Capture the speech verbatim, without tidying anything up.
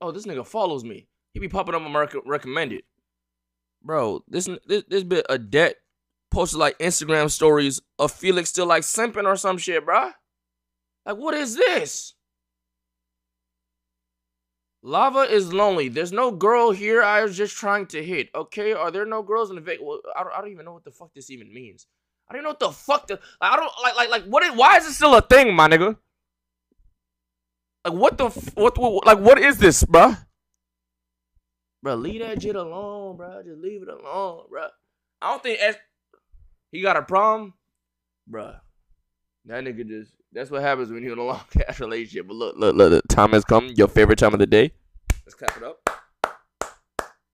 oh, this nigga follows me. He be popping up on my recommended. Bro, this this, this bit Adept posted like Instagram stories of Felix still like simping or some shit, bro. Like, what is this? Lava is lonely. There's no girl here. I was just trying to hit. Okay, are there no girls in the vac? Well, I don't, I don't even know what the fuck this even means. I don't even know what the fuck. The, I don't like like like what? Is, why is it still a thing, my nigga? Like what the f what, what like what is this, bro? Bro, leave that shit alone, bro. Just leave it alone, bro. I don't think he got a problem, bro. That nigga just. That's what happens when you're in a long-ass relationship. But look, look, look, the time has come. Your favorite time of the day. Let's clap it up.